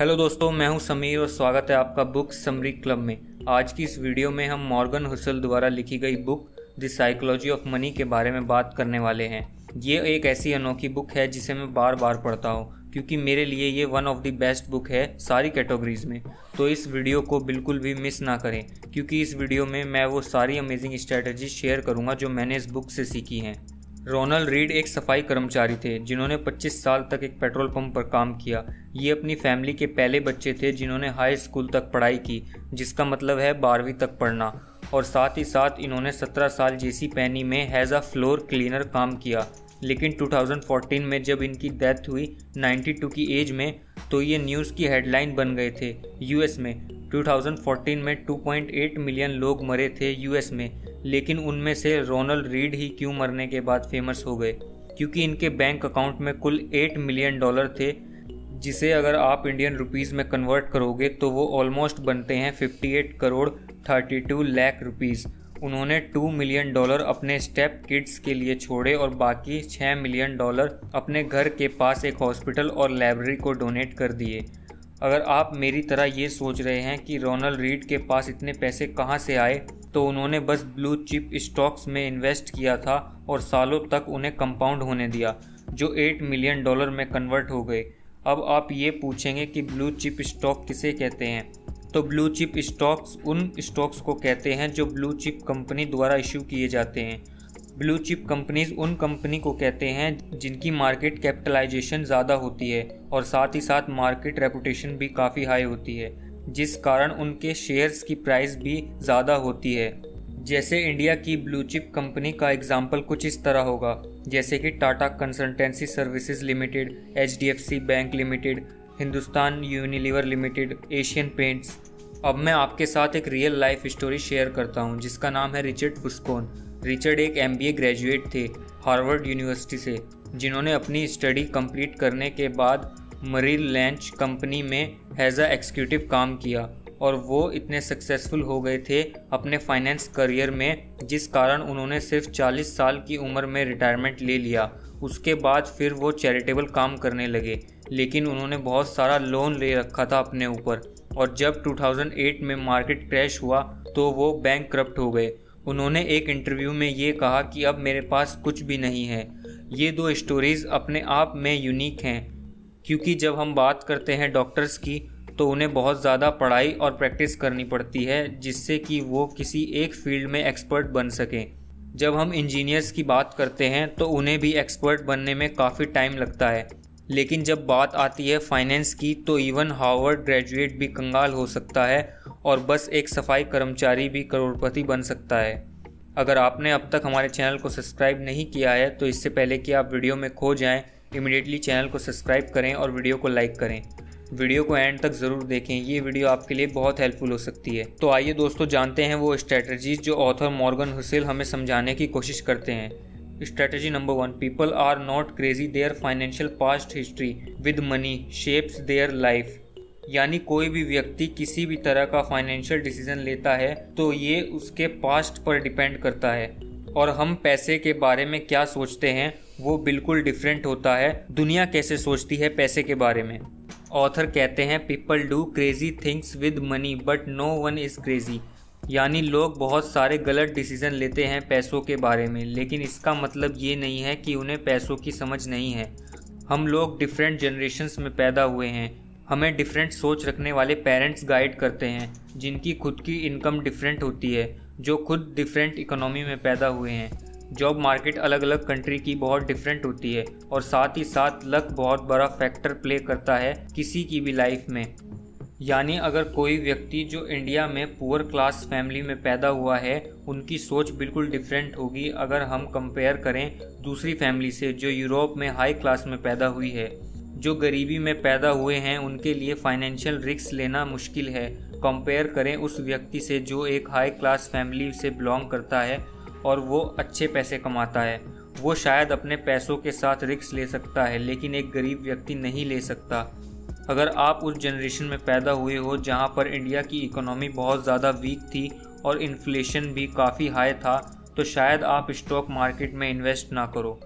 Hello दोस्तों, मैं हूं समीर और स्वागत है आपका बुक समरी क्लब में। आज की इस वीडियो में हम मॉर्गन हसल द्वारा लिखी गई book the psychology of money के बारे में बात करने वाले हैं। ये एक ऐसी अनोखी बुक है जिसे मैं बार बार पढ़ता हूँ क्योंकि मेरे लिए ये one of the best book है सारी कैटेगरीज में। तो इस वीडियो को बिल्कुल भी मिस ना करें क्योंकि इस वीडियो में मैं वो सारी अमेजिंग स्ट्रैटेजी शेयर करूँगा जो मैंने इस बुक से सीखी हैं। रोनाल्ड रीड एक सफाई कर्मचारी थे जिन्होंने 25 साल तक एक पेट्रोल पंप पर काम किया। ये अपनी फैमिली के पहले बच्चे थे जिन्होंने हाई स्कूल तक पढ़ाई की, जिसका मतलब है 12वीं तक पढ़ना, और साथ ही साथ इन्होंने 17 साल जेसी पैनी में हैज़ अ फ्लोर क्लीनर काम किया। लेकिन 2014 में जब इनकी डेथ हुई 92 की एज में, तो ये न्यूज़ की हेडलाइन बन गए थे। यूएस में 2014 में 2.8 मिलियन लोग मरे थे यूएस में, लेकिन उनमें से रोनाल्ड रीड ही क्यों मरने के बाद फेमस हो गए? क्योंकि इनके बैंक अकाउंट में कुल $8 मिलियन थे, जिसे अगर आप इंडियन रुपीस में कन्वर्ट करोगे तो वो ऑलमोस्ट बनते हैं 58 करोड़ 32 लाख रुपीस। उन्होंने $2 मिलियन अपने स्टेप किड्स के लिए छोड़े और बाकी $6 मिलियन अपने घर के पास एक हॉस्पिटल और लाइब्रेरी को डोनेट कर दिए। अगर आप मेरी तरह ये सोच रहे हैं कि रोनाल्ड रीड के पास इतने पैसे कहाँ से आए, तो उन्होंने बस ब्लू चिप स्टॉक्स में इन्वेस्ट किया था और सालों तक उन्हें कंपाउंड होने दिया, जो $8 मिलियन में कन्वर्ट हो गए। अब आप ये पूछेंगे कि ब्लू चिप स्टॉक किसे कहते हैं? तो ब्लू चिप स्टॉक्स उन स्टॉक्स को कहते हैं जो ब्लू चिप कंपनी द्वारा इश्यू किए जाते हैं। ब्लू चिप कंपनीज उन कंपनी को कहते हैं जिनकी मार्केट कैपिटलाइजेशन ज़्यादा होती है और साथ ही साथ मार्केट रेपुटेशन भी काफ़ी हाई होती है, जिस कारण उनके शेयर्स की प्राइस भी ज़्यादा होती है। जैसे इंडिया की ब्लू चिप कंपनी का एग्जाम्पल कुछ इस तरह होगा, जैसे कि Tata consultancy services limited, HDFC bank limited, Hindustan Unilever limited, Asian Paints. अब मैं आपके साथ एक रियल लाइफ स्टोरी शेयर करता हूं जिसका नाम है रिचर्ड फुस्कोन। रिचर्ड एक MBA ग्रेजुएट थे हार्वर्ड यूनिवर्सिटी से, जिन्होंने अपनी स्टडी कंप्लीट करने के बाद मरील लैंच कंपनी में एज अ एक्जीक्यूटिव काम किया और वो इतने सक्सेसफुल हो गए थे अपने फाइनेंस करियर में, जिस कारण उन्होंने सिर्फ 40 साल की उम्र में रिटायरमेंट ले लिया। उसके बाद फिर वो चैरिटेबल काम करने लगे, लेकिन उन्होंने बहुत सारा लोन ले रखा था अपने ऊपर, और जब 2008 में मार्केट क्रैश हुआ तो वो बैंकक्रप्ट हो गए। उन्होंने एक इंटरव्यू में ये कहा कि अब मेरे पास कुछ भी नहीं है। ये दो स्टोरीज़ अपने आप में यूनिक हैं क्योंकि जब हम बात करते हैं डॉक्टर्स की, तो उन्हें बहुत ज़्यादा पढ़ाई और प्रैक्टिस करनी पड़ती है जिससे कि वो किसी एक फील्ड में एक्सपर्ट बन सकें। जब हम इंजीनियर्स की बात करते हैं तो उन्हें भी एक्सपर्ट बनने में काफ़ी टाइम लगता है, लेकिन जब बात आती है फाइनेंस की तो इवन हार्वर्ड ग्रेजुएट भी कंगाल हो सकता है और बस एक सफाई कर्मचारी भी करोड़पति बन सकता है। अगर आपने अब तक हमारे चैनल को सब्सक्राइब नहीं किया है तो इससे पहले कि आप वीडियो में खो जाएं, इमिडिएटली चैनल को सब्सक्राइब करें और वीडियो को लाइक करें। वीडियो को एंड तक ज़रूर देखें, ये वीडियो आपके लिए बहुत हेल्पफुल हो सकती है। तो आइए दोस्तों जानते हैं वो स्ट्रैटेजीज जो ऑथर मॉर्गन हुसेल हमें समझाने की कोशिश करते हैं। Strategy number 1, people are not crazy, their financial past history with money shapes their life. यानी कोई भी व्यक्ति किसी भी तरह का फाइनेंशियल डिसीजन लेता है तो ये उसके पास्ट पर डिपेंड करता है, और हम पैसे के बारे में क्या सोचते हैं वो बिल्कुल डिफरेंट होता है दुनिया कैसे सोचती है पैसे के बारे में। ऑथर कहते हैं people do crazy things with money but no one is crazy. यानी लोग बहुत सारे गलत डिसीजन लेते हैं पैसों के बारे में, लेकिन इसका मतलब ये नहीं है कि उन्हें पैसों की समझ नहीं है। हम लोग डिफरेंट जनरेशन्स में पैदा हुए हैं, हमें डिफरेंट सोच रखने वाले पेरेंट्स गाइड करते हैं जिनकी खुद की इनकम डिफरेंट होती है, जो खुद डिफरेंट इकोनॉमी में पैदा हुए हैं। जॉब मार्केट अलग अलग कंट्री की बहुत डिफरेंट होती है, और साथ ही साथ लक बहुत बड़ा फैक्टर प्ले करता है किसी की भी लाइफ में। यानी अगर कोई व्यक्ति जो इंडिया में पुअर क्लास फैमिली में पैदा हुआ है, उनकी सोच बिल्कुल डिफरेंट होगी अगर हम कंपेयर करें दूसरी फैमिली से जो यूरोप में हाई क्लास में पैदा हुई है। जो गरीबी में पैदा हुए हैं उनके लिए फाइनेंशियल रिस्क लेना मुश्किल है, कंपेयर करें उस व्यक्ति से जो एक हाई क्लास फैमिली से बिलोंग करता है और वो अच्छे पैसे कमाता है। वो शायद अपने पैसों के साथ रिस्क ले सकता है, लेकिन एक गरीब व्यक्ति नहीं ले सकता। अगर आप उस जनरेशन में पैदा हुए हो जहाँ पर इंडिया की इकोनॉमी बहुत ज़्यादा वीक थी और इन्फ्लेशन भी काफ़ी हाई था, तो शायद आप स्टॉक मार्केट में इन्वेस्ट ना करो।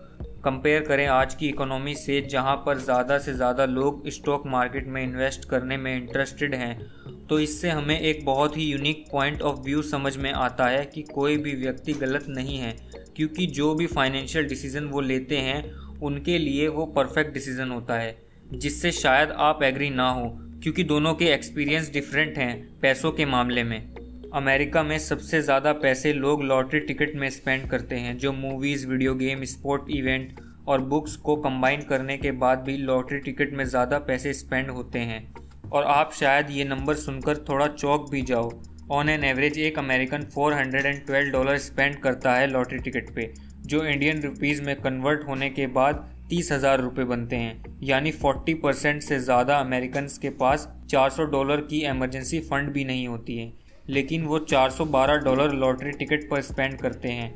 कंपेयर करें आज की इकोनॉमी से, जहां पर ज़्यादा से ज़्यादा लोग स्टॉक मार्केट में इन्वेस्ट करने में इंटरेस्टेड हैं, तो इससे हमें एक बहुत ही यूनिक पॉइंट ऑफ व्यू समझ में आता है कि कोई भी व्यक्ति गलत नहीं है, क्योंकि जो भी फाइनेंशियल डिसीज़न वो लेते हैं उनके लिए वो परफेक्ट डिसीज़न होता है, जिससे शायद आप एग्री ना हो, क्योंकि दोनों के एक्सपीरियंस डिफरेंट हैं। पैसों के मामले में अमेरिका में सबसे ज़्यादा पैसे लोग लॉटरी टिकट में स्पेंड करते हैं, जो movies, video game, sport event और बुक्स को कंबाइन करने के बाद भी लॉटरी टिकट में ज़्यादा पैसे स्पेंड होते हैं। और आप शायद ये नंबर सुनकर थोड़ा चौंक भी जाओ। ऑन एन एवरेज एक अमेरिकन $412 स्पेंड करता है लॉटरी टिकट पे, जो इंडियन रुपीज़ में कन्वर्ट होने के बाद 30,000 रुपये बनते हैं। यानी 40% से ज़्यादा अमेरिकन के पास $400 की एमरजेंसी फ़ंड भी नहीं होती है, लेकिन वो $412 लॉटरी टिकट पर स्पेंड करते हैं।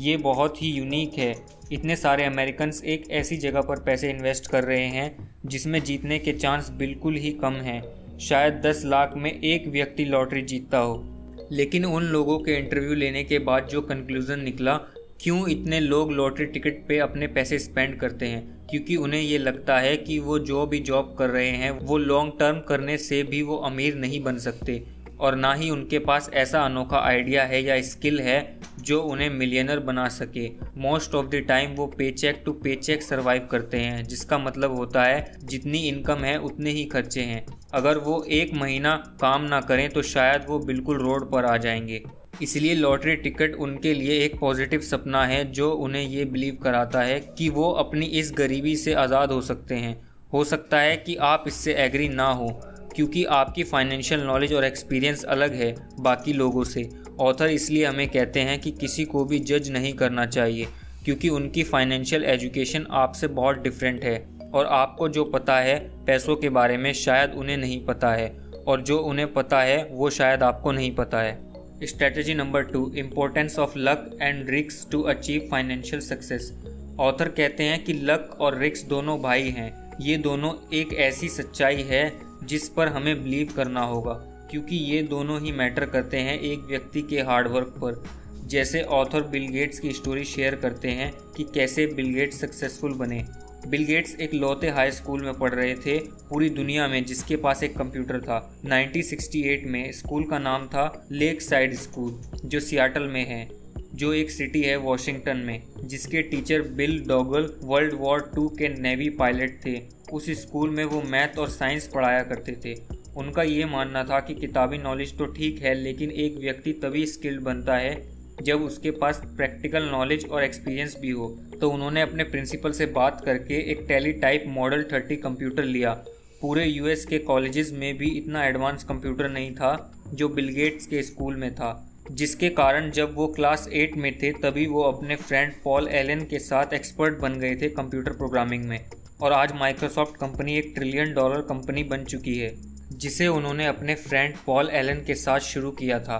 ये बहुत ही यूनिक है। इतने सारे अमेरिकन्स एक ऐसी जगह पर पैसे इन्वेस्ट कर रहे हैं जिसमें जीतने के चांस बिल्कुल ही कम हैं। शायद 10 लाख में एक व्यक्ति लॉटरी जीतता हो। लेकिन उन लोगों के इंटरव्यू लेने के बाद जो कंक्लूज़न निकला, क्यों इतने लोग लॉटरी टिकट पे अपने पैसे स्पेंड करते हैं, क्योंकि उन्हें ये लगता है कि वो जो भी जॉब कर रहे हैं वो लॉन्ग टर्म करने से भी वो अमीर नहीं बन सकते, और ना ही उनके पास ऐसा अनोखा आइडिया है या स्किल है जो उन्हें मिलियनर बना सके। मोस्ट ऑफ द टाइम वो पेचेक टू पेचेक सर्वाइव करते हैं, जिसका मतलब होता है जितनी इनकम है उतने ही खर्चे हैं। अगर वो एक महीना काम ना करें तो शायद वो बिल्कुल रोड पर आ जाएंगे। इसलिए लॉटरी टिकट उनके लिए एक पॉजिटिव सपना है, जो उन्हें ये बिलीव कराता है कि वो अपनी इस गरीबी से आज़ाद हो सकते हैं। हो सकता है कि आप इससे एग्री ना हो, क्योंकि आपकी फाइनेंशियल नॉलेज और एक्सपीरियंस अलग है बाकी लोगों से। ऑथर इसलिए हमें कहते हैं कि किसी को भी जज नहीं करना चाहिए, क्योंकि उनकी फाइनेंशियल एजुकेशन आपसे बहुत डिफरेंट है, और आपको जो पता है पैसों के बारे में शायद उन्हें नहीं पता है, और जो उन्हें पता है वो शायद आपको नहीं पता है। Strategy number 2, importance of luck and risk to achieve financial success. Author कहते हैं कि लक और रिस्क दोनों भाई हैं। ये दोनों एक ऐसी सच्चाई है जिस पर हमें बिलीव करना होगा, क्योंकि ये दोनों ही मैटर करते हैं एक व्यक्ति के हार्डवर्क पर। जैसे ऑथर बिल गेट्स की स्टोरी शेयर करते हैं कि कैसे बिल गेट्स सक्सेसफुल बने। बिल गेट्स एक लौते हाई स्कूल में पढ़ रहे थे पूरी दुनिया में जिसके पास एक कंप्यूटर था। 1968 में स्कूल का नाम था लेक साइड स्कूल, जो सियाटल में है, जो एक सिटी है वॉशिंगटन में, जिसके teacher Bill डॉगल world war II के नेवी पायलट थे। उस स्कूल में वो मैथ और साइंस पढ़ाया करते थे। उनका ये मानना था कि किताबी नॉलेज तो ठीक है, लेकिन एक व्यक्ति तभी स्किल्ड बनता है जब उसके पास प्रैक्टिकल नॉलेज और एक्सपीरियंस भी हो। तो उन्होंने अपने प्रिंसिपल से बात करके एक टेलीटाइप मॉडल 30 कंप्यूटर लिया। पूरे यूएस के कॉलेजेस में भी इतना एडवांस कंप्यूटर नहीं था जो बिल गेट्स के स्कूल में था, जिसके कारण जब वो क्लास 8 में थे तभी वो अपने फ्रेंड पॉल एलन के साथ एक्सपर्ट बन गए थे कंप्यूटर प्रोग्रामिंग में। और आज माइक्रोसॉफ्ट कंपनी एक $1 ट्रिलियन कंपनी बन चुकी है, जिसे उन्होंने अपने फ्रेंड पॉल एलन के साथ शुरू किया था।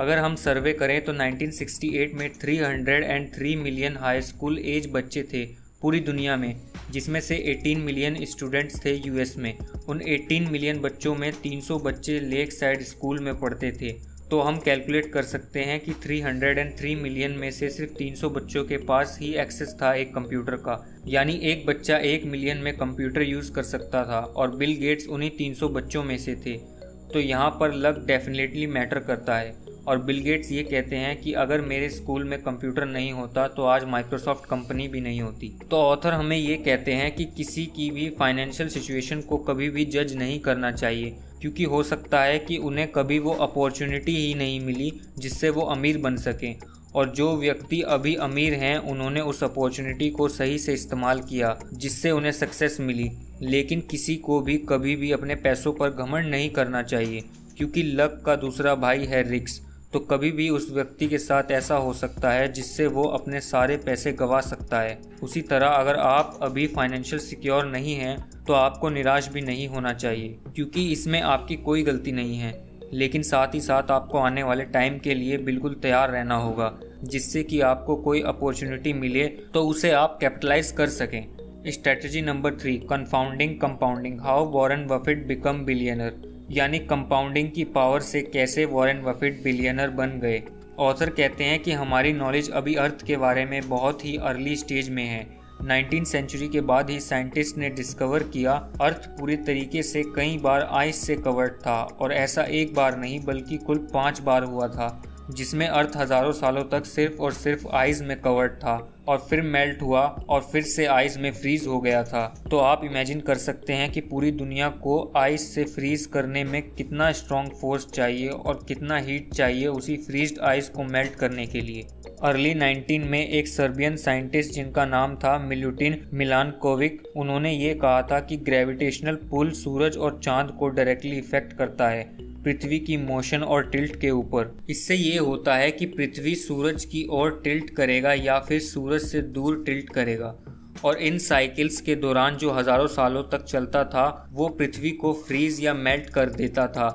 अगर हम सर्वे करें तो 1968 में 303 मिलियन हाई स्कूल एज बच्चे थे पूरी दुनिया में, जिसमें से 18 मिलियन स्टूडेंट्स थे यूएस में। उन 18 मिलियन बच्चों में 300 बच्चे लेक साइड स्कूल में पढ़ते थे। तो हम कैलकुलेट कर सकते हैं कि 303 मिलियन में से सिर्फ 300 बच्चों के पास ही एक्सेस था एक कंप्यूटर का। यानी एक बच्चा 1 मिलियन में कंप्यूटर यूज़ कर सकता था, और बिल गेट्स उन्हीं 300 बच्चों में से थे। तो यहाँ पर लक डेफिनेटली मैटर करता है। और बिल गेट्स ये कहते हैं कि अगर मेरे स्कूल में कंप्यूटर नहीं होता तो आज माइक्रोसॉफ्ट कंपनी भी नहीं होती। तो ऑथर हमें ये कहते हैं कि किसी की भी फाइनेंशियल सिचुएशन को कभी भी जज नहीं करना चाहिए, क्योंकि हो सकता है कि उन्हें कभी वो अपॉर्चुनिटी ही नहीं मिली जिससे वो अमीर बन सकें, और जो व्यक्ति अभी अमीर हैं उन्होंने उस अपॉर्चुनिटी को सही से इस्तेमाल किया जिससे उन्हें सक्सेस मिली। लेकिन किसी को भी कभी भी अपने पैसों पर घमंड नहीं करना चाहिए, क्योंकि लक का दूसरा भाई है रिस्क। तो कभी भी उस व्यक्ति के साथ ऐसा हो सकता है जिससे वो अपने सारे पैसे गंवा सकता है। उसी तरह अगर आप अभी फाइनेंशियल सिक्योर नहीं हैं तो आपको निराश भी नहीं होना चाहिए, क्योंकि इसमें आपकी कोई गलती नहीं है। लेकिन साथ ही साथ आपको आने वाले टाइम के लिए बिल्कुल तैयार रहना होगा, जिससे कि आपको कोई अपॉर्चुनिटी मिले तो उसे आप कैपिटलाइज कर सकें। Strategy number 3, confounding compounding, how Warren Buffett become billionaire. यानी कंपाउंडिंग की पावर से कैसे वॉरेन बफेट बिलियनर बन गए। ऑथर कहते हैं कि हमारी नॉलेज अभी अर्थ के बारे में बहुत ही अर्ली स्टेज में है, 19th सेंचुरी के बाद ही साइंटिस्ट ने डिस्कवर किया अर्थ पूरी तरीके से कई बार आइस से कवर्ड था और ऐसा एक बार नहीं बल्कि कुल 5 बार हुआ था, जिसमें अर्थ हजारों सालों तक सिर्फ और सिर्फ आइस में कवर्ड था और फिर मेल्ट हुआ और फिर से आइस में फ्रीज हो गया था। तो आप इमेजिन कर सकते हैं कि पूरी दुनिया को आइस से फ्रीज करने में कितना स्ट्रॉन्ग फोर्स चाहिए और कितना हीट चाहिए उसी फ्रीज्ड आइस को मेल्ट करने के लिए। अर्ली 19 में एक सर्बियन साइंटिस्ट जिनका नाम था मिलुटिन मिलानकोविक, उन्होंने ये कहा था कि ग्रेविटेशनल पुल सूरज और चांद को डायरेक्टली इफेक्ट करता है पृथ्वी की मोशन और टिल्ट के ऊपर। इससे ये होता है कि पृथ्वी सूरज की ओर टिल्ट करेगा या फिर सूरज से दूर टिल्ट करेगा, और इन साइकिल्स के दौरान जो हजारों सालों तक चलता था वो पृथ्वी को फ्रीज या मेल्ट कर देता था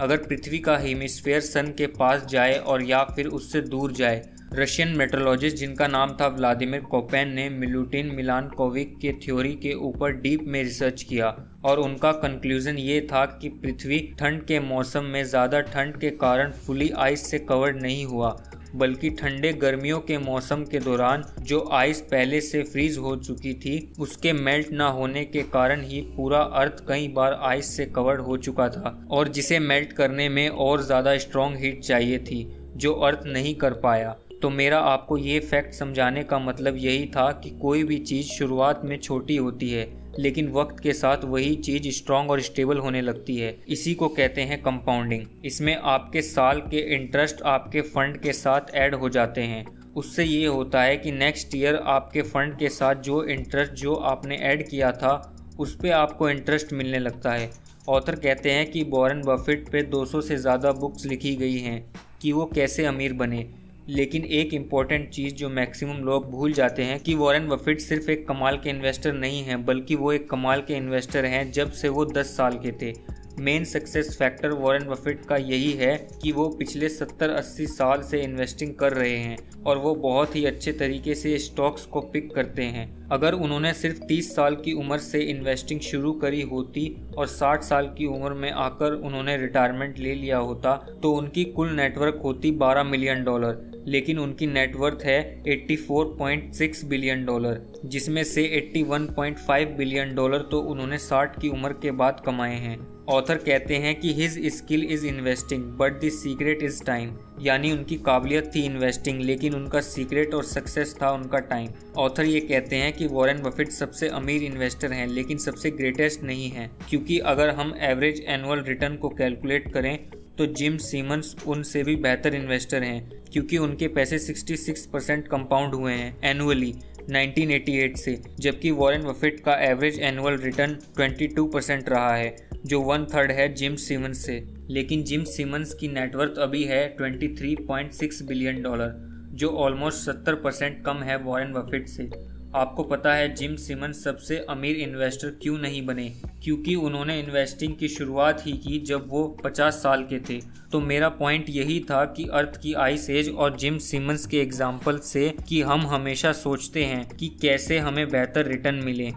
अगर पृथ्वी का हेमिस्फीयर सन के पास जाए और या फिर उससे दूर जाए। रशियन मेट्रोलॉजिस्ट जिनका नाम था व्लादिमिर कोपेन ने मिलुटिन मिलानकोविक के थ्योरी के ऊपर डीप में रिसर्च किया और उनका कंक्लूजन ये था कि पृथ्वी ठंड के मौसम में ज़्यादा ठंड के कारण फुली आइस से कवर्ड नहीं हुआ, बल्कि ठंडे गर्मियों के मौसम के दौरान जो आइस पहले से फ्रीज हो चुकी थी उसके मेल्ट ना होने के कारण ही पूरा अर्थ कई बार आइस से कवर्ड हो चुका था, और जिसे मेल्ट करने में और ज़्यादा स्ट्रॉन्ग हीट चाहिए थी जो अर्थ नहीं कर पाया। तो मेरा आपको ये फैक्ट समझाने का मतलब यही था कि कोई भी चीज़ शुरुआत में छोटी होती है लेकिन वक्त के साथ वही चीज़ स्ट्रॉन्ग और स्टेबल होने लगती है। इसी को कहते हैं कंपाउंडिंग। इसमें आपके साल के इंटरेस्ट आपके फंड के साथ ऐड हो जाते हैं। उससे ये होता है कि नेक्स्ट ईयर आपके फंड के साथ जो इंटरेस्ट जो आपने ऐड किया था उस पर आपको इंटरेस्ट मिलने लगता है। ऑथर कहते हैं कि वॉरेन बफेट पर 200 से ज़्यादा बुक्स लिखी गई हैं कि वो कैसे अमीर बने, लेकिन एक इम्पॉर्टेंट चीज़ जो मैक्सिमम लोग भूल जाते हैं कि वॉरेन बफेट सिर्फ एक कमाल के इन्वेस्टर नहीं हैं, बल्कि वो एक कमाल के इन्वेस्टर हैं जब से वो 10 साल के थे। Main success factor Warren Buffett का यही है कि वो पिछले 70-80 साल से इन्वेस्टिंग कर रहे हैं और वो बहुत ही अच्छे तरीके से स्टॉक्स को पिक करते हैं। अगर उन्होंने सिर्फ 30 साल की उम्र से इन्वेस्टिंग शुरू करी होती और 60 साल की उम्र में आकर उन्होंने रिटायरमेंट ले लिया होता तो उनकी कुल नेटवर्थ होती $12 मिलियन, लेकिन उनकी नेटवर्थ है $84.6 बिलियन, जिसमें से $81.5 बिलियन तो उन्होंने 60 की उम्र के बाद कमाए हैं। ऑथर कहते हैं कि his skill is investing but the secret is time, यानी उनकी काबिलियत थी इन्वेस्टिंग लेकिन उनका सीक्रेट और सक्सेस था उनका टाइम। ऑथर ये कहते हैं कि वॉरेन बफेट सबसे अमीर इन्वेस्टर हैं लेकिन सबसे ग्रेटेस्ट नहीं हैं, क्योंकि अगर हम एवरेज एनुअल रिटर्न को कैलकुलेट करें तो जिम सीमन्स उनसे भी बेहतर इन्वेस्टर हैं, क्योंकि उनके पैसे 66% कंपाउंड हुए हैं एनुअली 1988 से, जबकि वॉरेन बफेट का एवरेज एनुअल रिटर्न 22% रहा है जो 1/3 है जिम सिमन्स से। लेकिन जिम सिमन्स की नेटवर्थ अभी है $23.6 बिलियन जो ऑलमोस्ट 70% कम है वॉरेन बफेट से। आपको पता है जिम सिमन्स सबसे अमीर इन्वेस्टर क्यों नहीं बने? क्योंकि उन्होंने इन्वेस्टिंग की शुरुआत ही की जब वो 50 साल के थे। तो मेरा पॉइंट यही था कि अर्थ की आइस एज और जिम सिमन्स के एग्जाम्पल से कि हम हमेशा सोचते हैं कि कैसे हमें बेहतर रिटर्न मिले,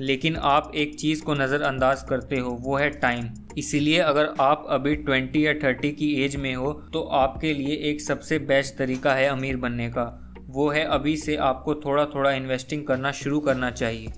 लेकिन आप एक चीज़ को नज़रअंदाज करते हो, वो है टाइम। इसीलिए अगर आप अभी 20 या 30 की एज में हो तो आपके लिए एक सबसे बेस्ट तरीका है अमीर बनने का, वो है अभी से आपको थोड़ा थोड़ा इन्वेस्टिंग करना शुरू करना चाहिए।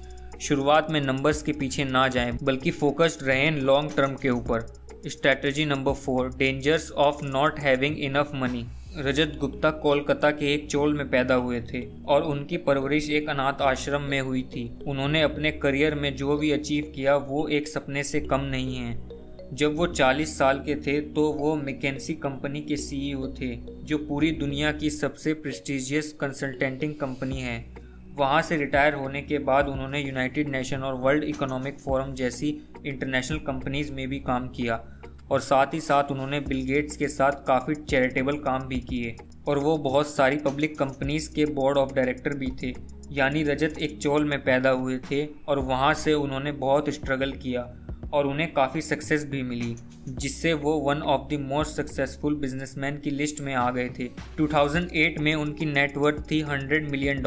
शुरुआत में नंबर्स के पीछे ना जाएं, बल्कि फोकस्ड रहें लॉन्ग टर्म के ऊपर। Strategy number 4, dangers of not having enough money. Rajat Gupta Kolkata के एक चोल में पैदा हुए थे और उनकी परवरिश एक अनाथ आश्रम में हुई थी। उन्होंने अपने करियर में जो भी अचीव किया वो एक सपने से कम नहीं है। जब वो 40 साल के थे तो वो मैकेंसी कंपनी के CEO थे जो पूरी दुनिया की सबसे प्रेस्टीजियस कंसल्टेंटिंग कंपनी है। वहाँ से रिटायर होने के बाद उन्होंने यूनाइटेड नेशन और वर्ल्ड इकोनॉमिक फोरम जैसी इंटरनेशनल कंपनीज में भी काम किया, और साथ ही साथ उन्होंने बिल गेट्स के साथ काफ़ी चैरिटेबल काम भी किए, और वो बहुत सारी पब्लिक कंपनीज के बोर्ड ऑफ डायरेक्टर भी थे। यानी रजत एक चोल में पैदा हुए थे और वहाँ से उन्होंने बहुत स्ट्रगल किया और उन्हें काफ़ी सक्सेस भी मिली, जिससे वो 1 of the most successful businessman की लिस्ट में आ गए थे। 2008 में उनकी नेटवर्थ थी $100 मिलियन,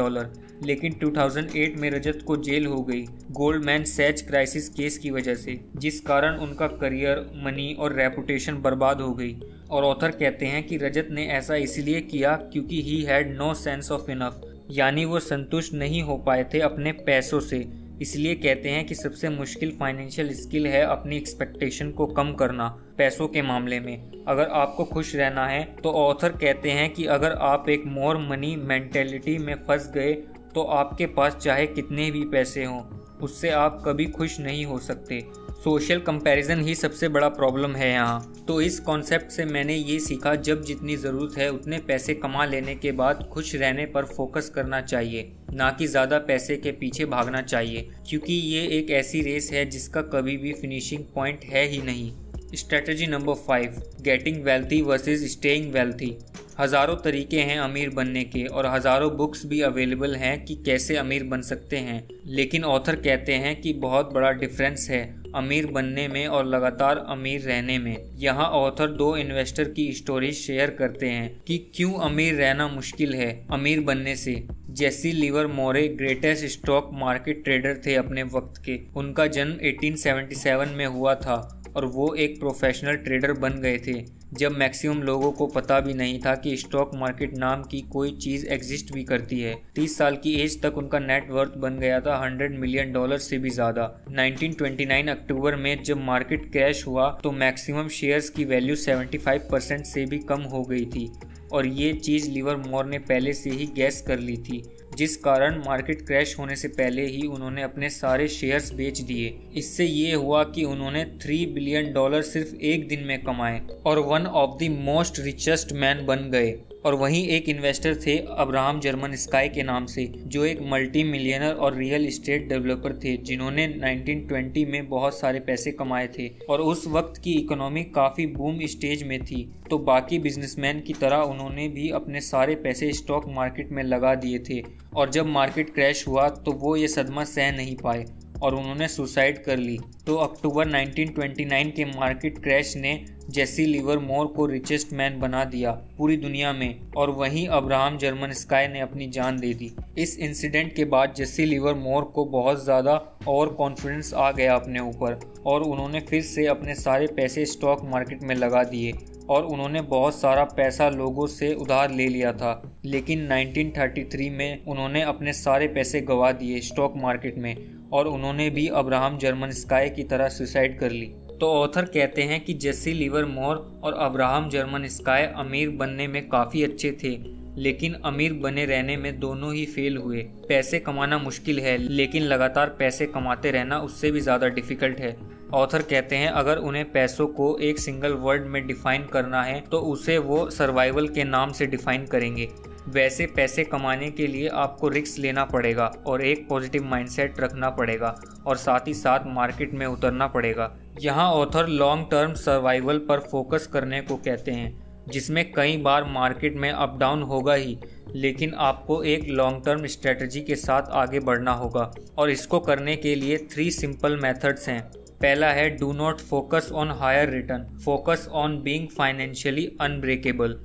लेकिन 2008 में रजत को जेल हो गई गोल्डमैन सैच क्राइसिस केस की वजह से, जिस कारण उनका करियर, मनी और रेपुटेशन बर्बाद हो गई। और ऑथर कहते हैं कि रजत ने ऐसा इसलिए किया क्योंकि he had no sense of enough, यानी वो संतुष्ट नहीं हो पाए थे अपने पैसों से। इसलिए कहते हैं कि सबसे मुश्किल फाइनेंशियल स्किल है अपनी एक्सपेक्टेशन को कम करना पैसों के मामले में। अगर आपको खुश रहना है तो ऑथर कहते हैं कि अगर आप एक मोर मनी मेंटेलिटी में फंस गए तो आपके पास चाहे कितने भी पैसे हों उससे आप कभी खुश नहीं हो सकते। सोशल कंपैरिजन ही सबसे बड़ा प्रॉब्लम है यहाँ। तो इस कॉन्सेप्ट से मैंने ये सीखा जब जितनी ज़रूरत है उतने पैसे कमा लेने के बाद खुश रहने पर फोकस करना चाहिए, ना कि ज़्यादा पैसे के पीछे भागना चाहिए, क्योंकि ये एक ऐसी रेस है जिसका कभी भी फिनिशिंग पॉइंट है ही नहीं। Strategy number 5, getting wealthy versus staying wealthy. हज़ारों तरीके हैं अमीर बनने के और हज़ारों बुक्स भी अवेलेबल हैं कि कैसे अमीर बन सकते हैं, लेकिन ऑथर कहते हैं कि बहुत बड़ा डिफरेंस है अमीर बनने में और लगातार अमीर रहने में। यहाँ ऑथर दो इन्वेस्टर की स्टोरीज शेयर करते हैं कि क्यों अमीर रहना मुश्किल है अमीर बनने से। Jesse Livermore greatest stock market trader थे अपने वक्त के। उनका जन्म 1877 में हुआ था और वो एक प्रोफेशनल ट्रेडर बन गए थे जब मैक्सिमम लोगों को पता भी नहीं था कि स्टॉक मार्केट नाम की कोई चीज़ एग्जिस्ट भी करती है। 30 साल की एज तक उनका नेटवर्थ बन गया था $100 मिलियन से भी ज़्यादा। 1929 अक्टूबर में जब मार्केट क्रैश हुआ तो मैक्सिमम शेयर्स की वैल्यू 75% से भी कम हो गई थी और ये चीज़ लिवरमोर ने पहले से ही गैस कर ली थी, जिस कारण मार्केट क्रैश होने से पहले ही उन्होंने अपने सारे शेयर्स बेच दिए। इससे ये हुआ कि उन्होंने $3 बिलियन सिर्फ एक दिन में कमाए और one of the most richest man बन गए। और वहीं एक इन्वेस्टर थे अब्राहम जर्मन स्काई के नाम से, जो एक मल्टी मिलियनर और रियल एस्टेट डेवलपर थे जिन्होंने 1920 में बहुत सारे पैसे कमाए थे और उस वक्त की इकोनॉमी काफ़ी बूम स्टेज में थी, तो बाकी बिजनेसमैन की तरह उन्होंने भी अपने सारे पैसे स्टॉक मार्केट में लगा दिए थे। और जब मार्केट क्रैश हुआ तो वो ये सदमा सह नहीं पाए और उन्होंने सुसाइड कर ली। तो अक्टूबर 1929 के मार्केट क्रैश ने जेसी लिवरमोर को रिचेस्ट मैन बना दिया पूरी दुनिया में और वहीं अब्राहम जर्मन स्काई ने अपनी जान दे दी। इस इंसिडेंट के बाद जेसी लिवरमोर को बहुत ज़्यादा ओवर कॉन्फिडेंस आ गया अपने ऊपर और उन्होंने फिर से अपने सारे पैसे स्टॉक मार्केट में लगा दिए और उन्होंने बहुत सारा पैसा लोगों से उधार ले लिया था, लेकिन 1933 में उन्होंने अपने सारे पैसे गंवा दिए स्टॉक मार्केट में और उन्होंने भी अब्राहम जर्मन स्काई की तरह सुसाइड कर ली। तो ऑथर कहते हैं कि जेसी लिवरमोर और अब्राहम जर्मन स्काई अमीर बनने में काफ़ी अच्छे थे, लेकिन अमीर बने रहने में दोनों ही फेल हुए। पैसे कमाना मुश्किल है, लेकिन लगातार पैसे कमाते रहना उससे भी ज़्यादा डिफ़िकल्ट है। ऑथर कहते हैं अगर उन्हें पैसों को एक सिंगल वर्ड में डिफ़ाइन करना है तो उसे वो सर्वाइवल के नाम से डिफ़ाइन करेंगे। वैसे पैसे कमाने के लिए आपको रिस्क लेना पड़ेगा और एक पॉजिटिव माइंडसेट रखना पड़ेगा और साथ ही साथ मार्केट में उतरना पड़ेगा। यहाँ ऑथर लॉन्ग टर्म सर्वाइवल पर फोकस करने को कहते हैं, जिसमें कई बार मार्केट में अप डाउन होगा ही, लेकिन आपको एक लॉन्ग टर्म स्ट्रेटजी के साथ आगे बढ़ना होगा। और इसको करने के लिए 3 सिंपल मेथड्स हैं। पहला है do not focus on higher return, focus on being financially unbreakable.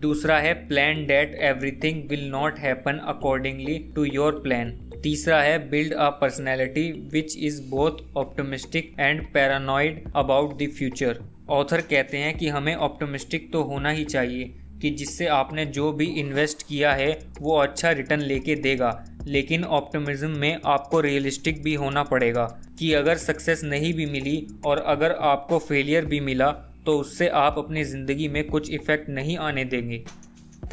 दूसरा है plan that everything will not happen accordingly to your plan. तीसरा है build a personality which is both optimistic and paranoid about the future. Author कहते हैं कि हमें optimistic तो होना ही चाहिए कि जिससे आपने जो भी इन्वेस्ट किया है वो अच्छा रिटर्न लेके देगा, लेकिन ऑप्टिमिज्म में आपको रियलिस्टिक भी होना पड़ेगा कि अगर सक्सेस नहीं भी मिली और अगर आपको फेलियर भी मिला तो उससे आप अपनी ज़िंदगी में कुछ इफ़ेक्ट नहीं आने देंगे।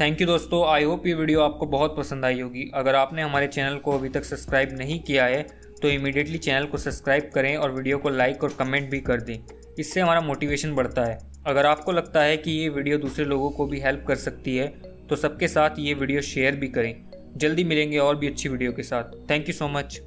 थैंक यू दोस्तों, आई होप ये वीडियो आपको बहुत पसंद आई होगी। अगर आपने हमारे चैनल को अभी तक सब्सक्राइब नहीं किया है तो इमीडिएटली चैनल को सब्सक्राइब करें और वीडियो को लाइक और कमेंट भी कर दें, इससे हमारा मोटिवेशन बढ़ता है। अगर आपको लगता है कि ये वीडियो दूसरे लोगों को भी हेल्प कर सकती है तो सबके साथ ये वीडियो शेयर भी करें। जल्दी मिलेंगे और भी अच्छी वीडियो के साथ। Thank you so much.